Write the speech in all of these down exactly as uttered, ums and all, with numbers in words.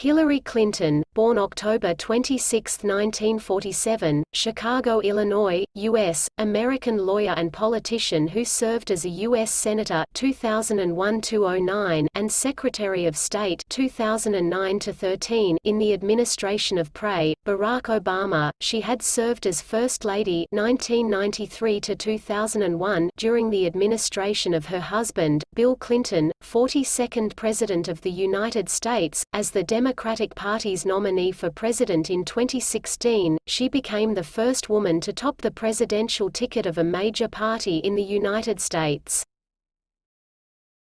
Hillary Clinton, born October twenty-sixth, nineteen forty-seven, Chicago, Illinois, U S, American lawyer and politician who served as a U S Senator two thousand one to two thousand nine and Secretary of State two thousand nine to thirteen in the administration of President Barack Obama. She had served as First Lady nineteen ninety-three to two thousand one during the administration of her husband, Bill Clinton, forty-second President of the United States, as the Democratic Democratic Party's nominee for president in twenty sixteen, she became the first woman to top the presidential ticket of a major party in the United States.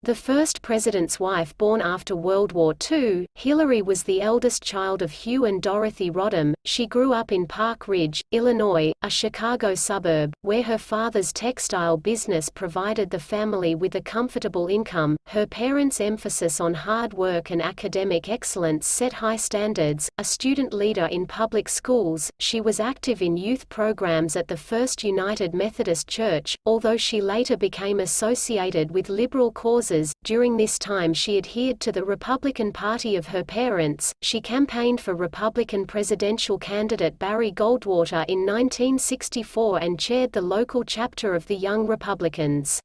The first president's wife born after World War Two, Hillary was the eldest child of Hugh and Dorothy Rodham. She grew up in Park Ridge, Illinois, a Chicago suburb, where her father's textile business provided the family with a comfortable income. Her parents' emphasis on hard work and academic excellence set high standards. A student leader in public schools, she was active in youth programs at the First United Methodist Church, although she later became associated with liberal causes. During this time she adhered to the Republican Party of her parents. She campaigned for Republican presidential candidate Barry Goldwater in nineteen sixty-four and chaired the local chapter of the Young Republicans.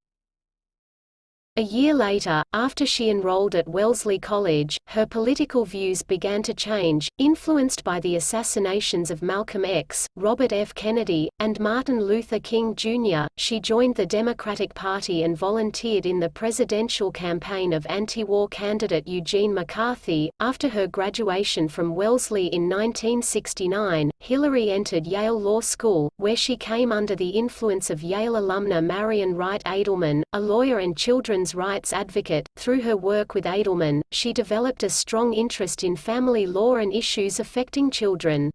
A year later, after she enrolled at Wellesley College, her political views began to change, influenced by the assassinations of Malcolm X, Robert F. Kennedy, and Martin Luther King Junior She joined the Democratic Party and volunteered in the presidential campaign of anti-war candidate Eugene McCarthy. After her graduation from Wellesley in nineteen sixty-nine, Hillary entered Yale Law School, where she came under the influence of Yale alumna Marian Wright Edelman, a lawyer and children's rights advocate. Through her work with Edelman, she developed a strong interest in family law and issues affecting children.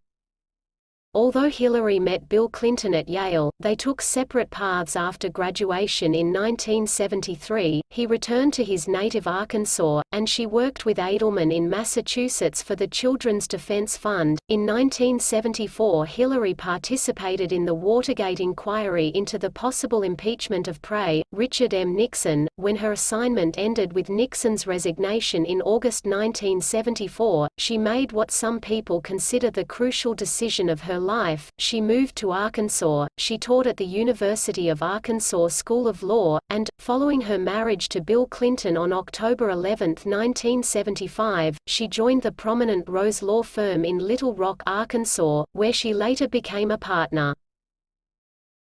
Although Hillary met Bill Clinton at Yale, they took separate paths after graduation in nineteen seventy-three. He returned to his native Arkansas, and she worked with Edelman in Massachusetts for the Children's Defense Fund. In nineteen seventy-four, Hillary participated in the Watergate inquiry into the possible impeachment of President Richard M. Nixon. When her assignment ended with Nixon's resignation in August nineteen seventy-four, she made what some people consider the crucial decision of her life. She moved to Arkansas. She taught at the University of Arkansas School of Law, and, following her marriage to Bill Clinton on October eleventh, nineteen seventy-five, she joined the prominent Rose Law Firm in Little Rock, Arkansas, where she later became a partner.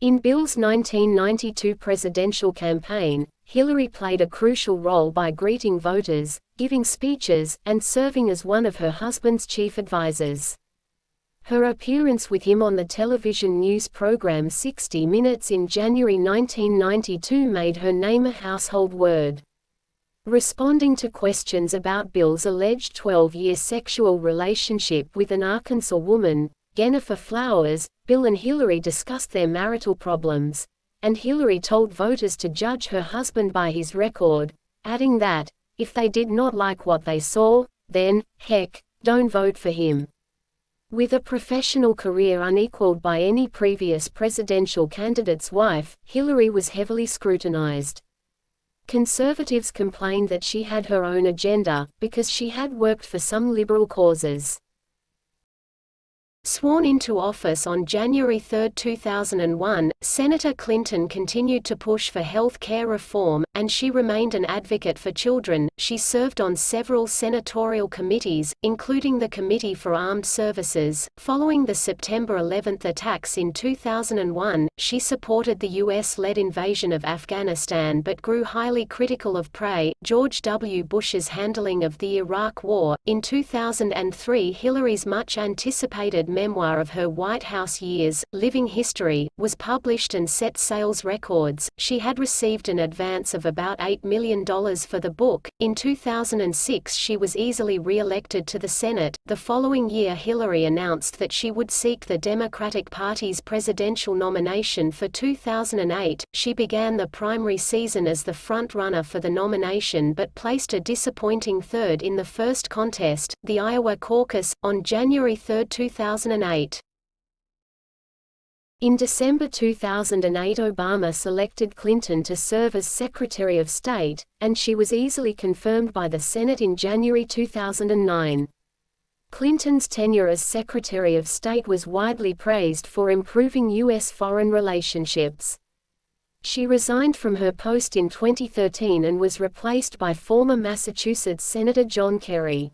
In Bill's nineteen ninety-two presidential campaign, Hillary played a crucial role by greeting voters, giving speeches, and serving as one of her husband's chief advisors. Her appearance with him on the television news program sixty minutes in January nineteen ninety-two made her name a household word. Responding to questions about Bill's alleged twelve-year sexual relationship with an Arkansas woman, Jennifer Flowers, Bill and Hillary discussed their marital problems, and Hillary told voters to judge her husband by his record, adding that, if they did not like what they saw, then, heck, don't vote for him. With a professional career unequaled by any previous presidential candidate's wife, Hillary was heavily scrutinized. Conservatives complained that she had her own agenda, because she had worked for some liberal causes. Sworn into office on January third, two thousand one, Senator Clinton continued to push for health care reform, and she remained an advocate for children. She served on several senatorial committees, including the Committee for Armed Services. Following the September eleventh attacks in two thousand one, she supported the U S-led invasion of Afghanistan but grew highly critical of President George W. Bush's handling of the Iraq War. In two thousand three, Hillary's much-anticipated memoir of her White House years, Living History, was published and set sales records. She had received an advance of about eight million dollars for the book. In two thousand six, she was easily re-elected to the Senate. The following year, Hillary announced that she would seek the Democratic Party's presidential nomination for two thousand eight. She began the primary season as the front-runner for the nomination but placed a disappointing third in the first contest, the Iowa caucus, on January third, two thousand eight. In December two thousand eight, Obama selected Clinton to serve as Secretary of State, and she was easily confirmed by the Senate in January two thousand nine. Clinton's tenure as Secretary of State was widely praised for improving U S foreign relationships. She resigned from her post in twenty thirteen and was replaced by former Massachusetts Senator John Kerry.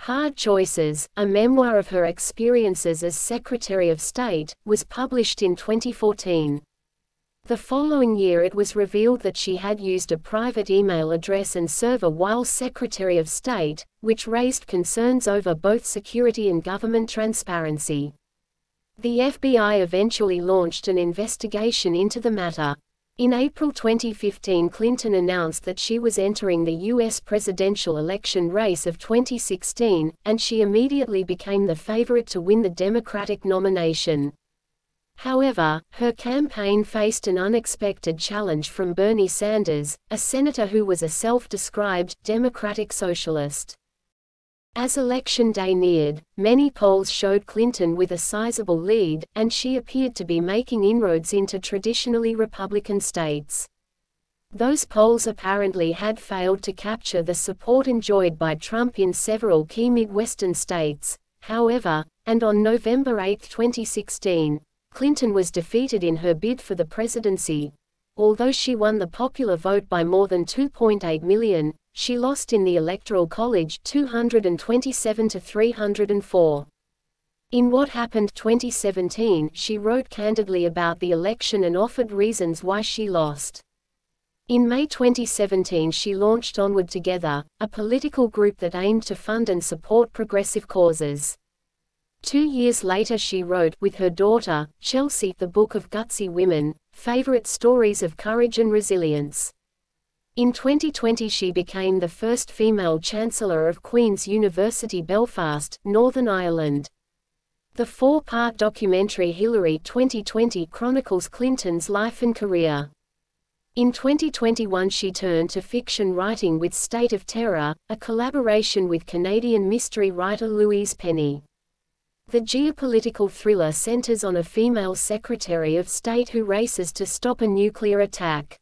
Hard Choices, a memoir of her experiences as Secretary of State, was published in twenty fourteen. The following year it was revealed that she had used a private email address and server while Secretary of State, which raised concerns over both security and government transparency. The F B I eventually launched an investigation into the matter. In April twenty fifteen, Clinton announced that she was entering the U S presidential election race of twenty sixteen, and she immediately became the favorite to win the Democratic nomination. However, her campaign faced an unexpected challenge from Bernie Sanders, a senator who was a self-described Democratic socialist. As Election Day neared, many polls showed Clinton with a sizable lead, and she appeared to be making inroads into traditionally Republican states. Those polls apparently had failed to capture the support enjoyed by Trump in several key Midwestern states, however, and on November eighth twenty sixteen, Clinton was defeated in her bid for the presidency. Although she won the popular vote by more than two point eight million, she lost in the Electoral College two hundred twenty-seven to three hundred four. In What Happened twenty seventeen, she wrote candidly about the election and offered reasons why she lost. In May twenty seventeen, she launched Onward Together, a political group that aimed to fund and support progressive causes. Two years later she wrote, with her daughter, Chelsea, The Book of Gutsy Women, Favorite Stories of Courage and Resilience. In twenty twenty she became the first female Chancellor of Queen's University Belfast, Northern Ireland. The four-part documentary Hillary twenty twenty chronicles Clinton's life and career. In twenty twenty-one she turned to fiction writing with State of Terror, a collaboration with Canadian mystery writer Louise Penny. The geopolitical thriller centers on a female Secretary of State who races to stop a nuclear attack.